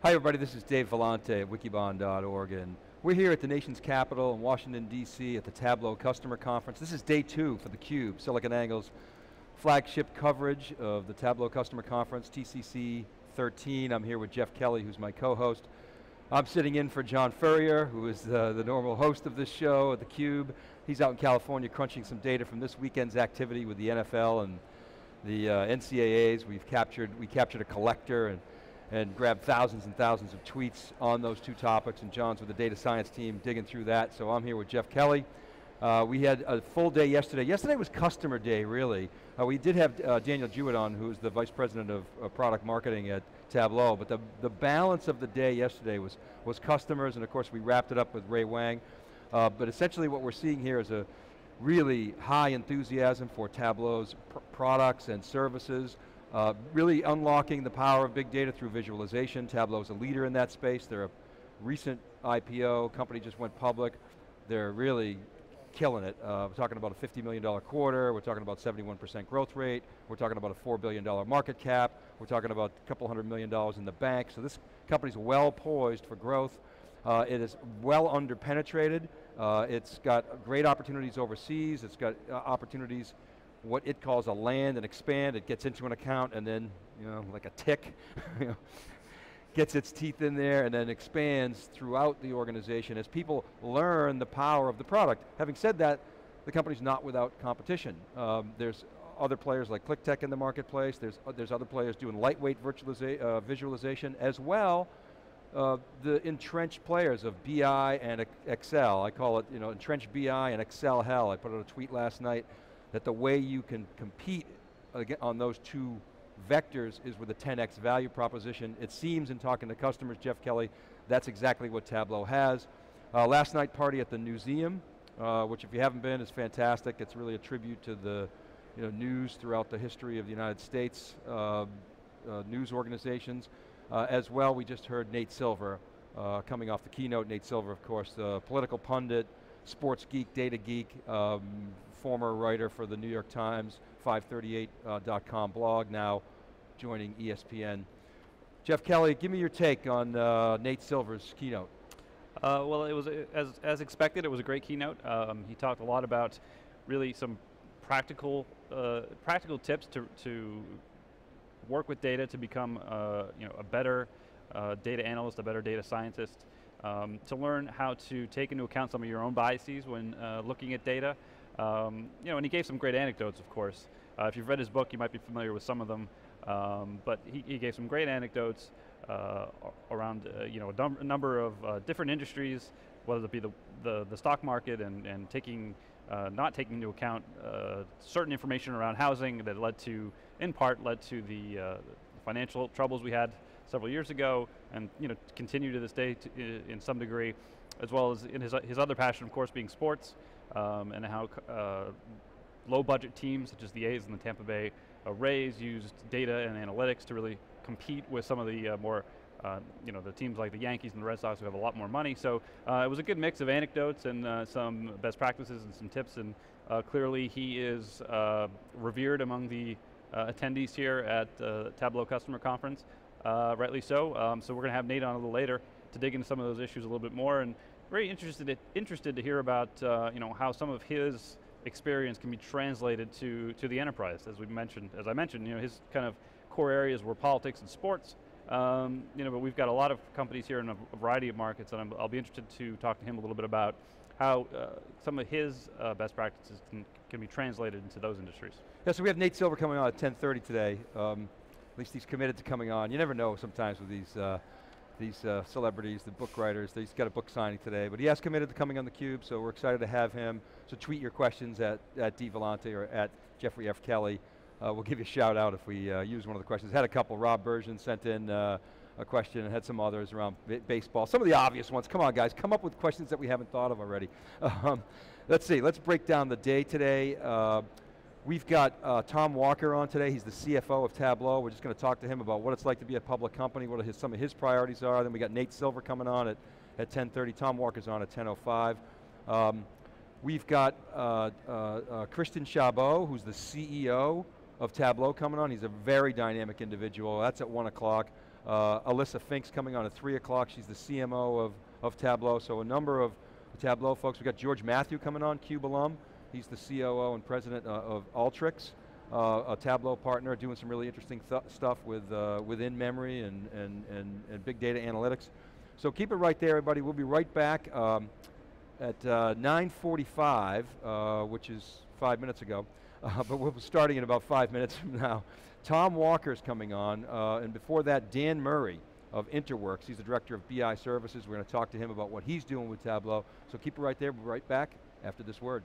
Hi everybody, this is Dave Vellante at Wikibon.org, and we're here at the nation's capital in Washington, D.C. at the Tableau Customer Conference. This is day two for theCUBE, SiliconANGLE's flagship coverage of the Tableau Customer Conference, TCC 13. I'm here with Jeff Kelly, who's my co-host. I'm sitting in for John Furrier, who is the normal host of this show at theCUBE. He's out in California crunching some data from this weekend's activity with the NFL and the NCAAs. We captured a collector and grabbed thousands and thousands of tweets on those two topics, and John's with the data science team digging through that, so I'm here with Jeff Kelly. We had a full day yesterday. Yesterday was customer day, really. We did have Daniel Jewett on, who's the Vice President of Product Marketing at Tableau, but the balance of the day yesterday was customers, and of course we wrapped it up with Ray Wang. But essentially what we're seeing here is a really high enthusiasm for Tableau's products and services. Really unlocking the power of big data through visualization. Tableau's a leader in that space. They're a recent IPO, company just went public. They're really killing it. We're talking about a $50 million quarter, we're talking about 71% growth rate, we're talking about a $4 billion market cap, we're talking about a couple $100 million in the bank, so this company's well poised for growth. It is well underpenetrated. It's got great opportunities overseas, it's got opportunities what it calls a land and expand. It gets into an account and then, you know, like a tick, you know, gets its teeth in there and then expands throughout the organization as people learn the power of the product. Having said that, the company's not without competition. There's other players like ClickTech in the marketplace, there's other players doing lightweight visualization, as well the entrenched players of BI and Excel. I call it, you know, entrenched BI and Excel hell. I put out a tweet last night that the way you can compete on those two vectors is with a 10x value proposition. It seems, in talking to customers, Jeff Kelly, that's exactly what Tableau has. Last night party at the Newseum, which if you haven't been, is fantastic. It's really a tribute to the, you know, news throughout the history of the United States, news organizations. As well, we just heard Nate Silver coming off the keynote. Nate Silver, of course, the political pundit, sports geek, data geek, former writer for the New York Times, 538.com blog, now joining ESPN. Jeff Kelly, give me your take on Nate Silver's keynote. Well, it was, as expected, it was a great keynote. He talked a lot about really some practical tips to work with data to become you know, a better data analyst, a better data scientist, to learn how to take into account some of your own biases when looking at data. You know, and he gave some great anecdotes, of course. If you've read his book, you might be familiar with some of them, but he gave some great anecdotes around you know, a number of different industries, whether it be the stock market and taking, not taking into account certain information around housing that led to, in part, led to the financial troubles we had several years ago, and you know, continue to this day in some degree, as well as in his other passion, of course, being sports. And how low-budget teams, such as the A's and the Tampa Bay Rays, used data and analytics to really compete with some of the more, you know, the teams like the Yankees and the Red Sox who have a lot more money. So it was a good mix of anecdotes and some best practices and some tips, and clearly he is revered among the attendees here at Tableau Customer Conference, rightly so. So we're going to have Nate on a little later to dig into some of those issues a little bit more, and very interested to hear about how some of his experience can be translated to the enterprise. As we mentioned, as I mentioned, his kind of core areas were politics and sports. But we've got a lot of companies here in a variety of markets, and I'll be interested to talk to him a little bit about how some of his best practices can be translated into those industries. Yeah, so we have Nate Silver coming on at 10:30 today. At least he's committed to coming on. You never know sometimes with these celebrities, the book writers. He's got a book signing today, but he has committed to coming on theCUBE, so we're excited to have him. So tweet your questions at Dave Vellante or at Jeffrey F. Kelly. We'll give you a shout out if we use one of the questions. Had a couple, Rob Bergen sent in a question and had some others around baseball. Some of the obvious ones, come on guys, come up with questions that we haven't thought of already. Let's see, let's break down the day today. We've got Tom Walker on today, he's the CFO of Tableau. We're just going to talk to him about what it's like to be a public company, what some of his priorities are. Then we got Nate Silver coming on at 10:30, Tom Walker's on at 10:05. We've got Christian Chabot, who's the CEO of Tableau coming on. He's a very dynamic individual. That's at 1 o'clock. Alyssa Fink's coming on at 3 o'clock. She's the CMO of Tableau. So a number of Tableau folks. We got George Matthew coming on, CUBE alum. He's the COO and president of Alteryx, a Tableau partner, doing some really interesting stuff with in-memory and big data analytics. So keep it right there, everybody. We'll be right back at 9:45, which is 5 minutes ago. But we'll be starting in about 5 minutes from now. Tom Walker's coming on, and before that, Dan Murray of Interworks. He's the director of BI services. We're going to talk to him about what he's doing with Tableau. So keep it right there, we'll be right back after this word.